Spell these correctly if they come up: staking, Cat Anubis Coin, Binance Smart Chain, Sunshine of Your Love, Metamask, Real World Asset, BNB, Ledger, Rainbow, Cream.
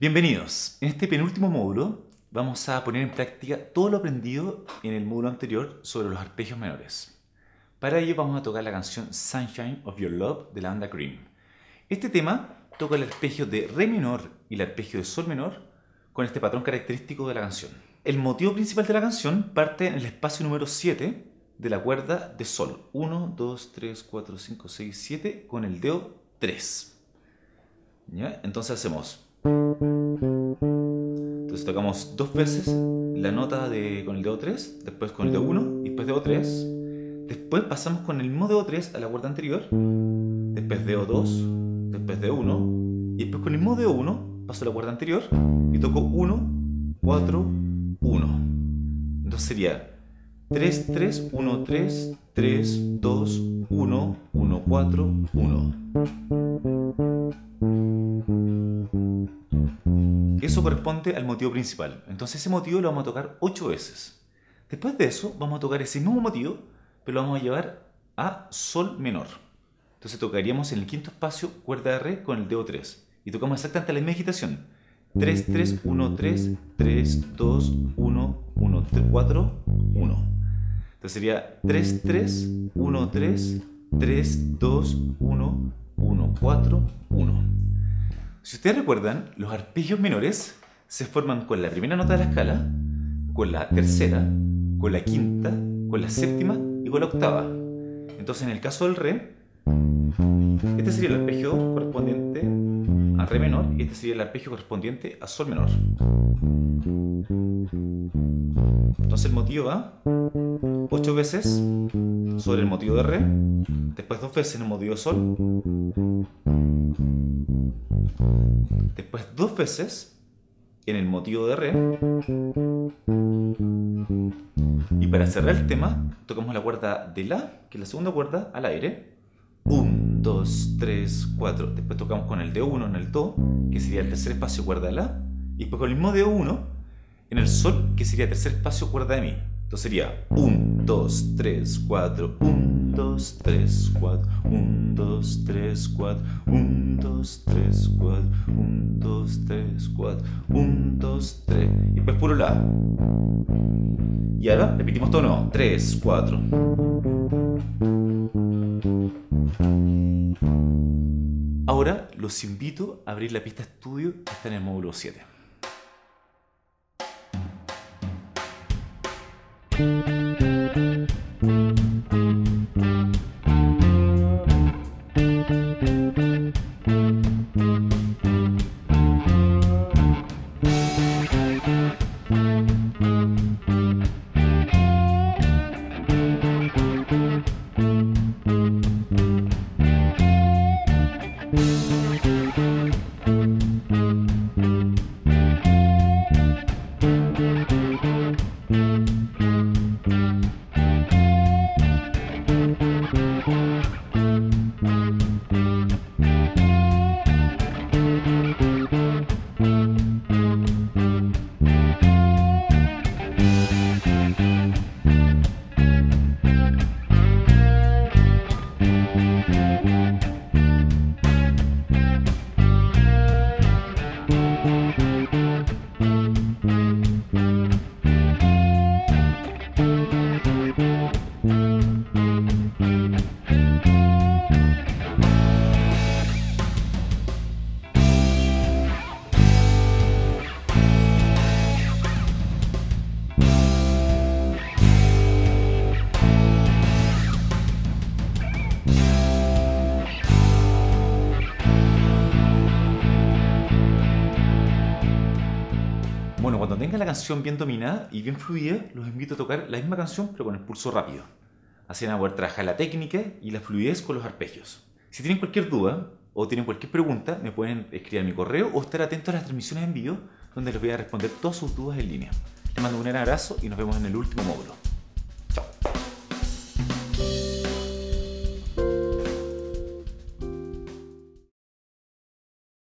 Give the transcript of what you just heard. Bienvenidos. En este penúltimo módulo vamos a poner en práctica todo lo aprendido en el módulo anterior sobre los arpegios menores. Para ello vamos a tocar la canción Sunshine of Your Love de la banda Cream. Este tema toca el arpegio de re menor y el arpegio de sol menor con este patrón característico de la canción. El motivo principal de la canción parte en el espacio número 7 de la cuerda de sol. 1, 2, 3, 4, 5, 6, 7 con el dedo 3. ¿Ya? Entonces hacemos... Entonces tocamos dos veces la nota con el dedo 3, después con el dedo 1 y después dedo 3. Después pasamos con el mismo dedo 3 a la cuerda anterior, después dedo 2, después dedo 1 y después con el mismo dedo 1 paso a la cuerda anterior y toco 1, 4, 1. Entonces sería 3, 3, 1, 3, 3, 2, 1, 1, 4, 1. Eso corresponde al motivo principal. Entonces ese motivo lo vamos a tocar 8 veces. Después de eso vamos a tocar ese mismo motivo, pero lo vamos a llevar a sol menor. Entonces tocaríamos en el quinto espacio cuerda de re con el dedo 3. Y tocamos exactamente la misma agitación. 3, 3, 1, 3, 3, 2, 1, 1, 3, 4, 1. Entonces sería 3, 3, 1, 3, 3, 2, 1, 1, 4, 1. Si ustedes recuerdan, los arpegios menores se forman con la primera nota de la escala, con la tercera, con la quinta, con la séptima y con la octava. Entonces en el caso del re, este sería el arpegio correspondiente a re menor y este sería el arpegio correspondiente a sol menor. Entonces el motivo va 8 veces sobre el motivo de re, después 2 veces en el motivo de sol, después 2 veces en el motivo de re y para cerrar el tema tocamos la cuerda de la, que es la segunda cuerda, al aire 1, 2, 3, 4, después tocamos con el D1 en el do, que sería el tercer espacio cuerda de la, y después con el mismo D1 en el sol, que sería el tercer espacio cuerda de mi. Entonces sería 1, 2, 3, 4, 1, 2, 3, 4, 1, 2, 3, 4, 1, 2, 3, 4, 1, 2, 3, 4, 1, 2, 3, y después puro la. Y ahora repetimos todo nuevo, 3, 4. Ahora los invito a abrir la pista estudio que está en el módulo 7. Cuando tengan la canción bien dominada y bien fluida, los invito a tocar la misma canción pero con el pulso rápido. Así van a poder trabajar la técnica y la fluidez con los arpegios. Si tienen cualquier duda o tienen cualquier pregunta, me pueden escribir a mi correo o estar atentos a las transmisiones en vivo, donde les voy a responder todas sus dudas en línea. Les mando un gran abrazo y nos vemos en el último módulo.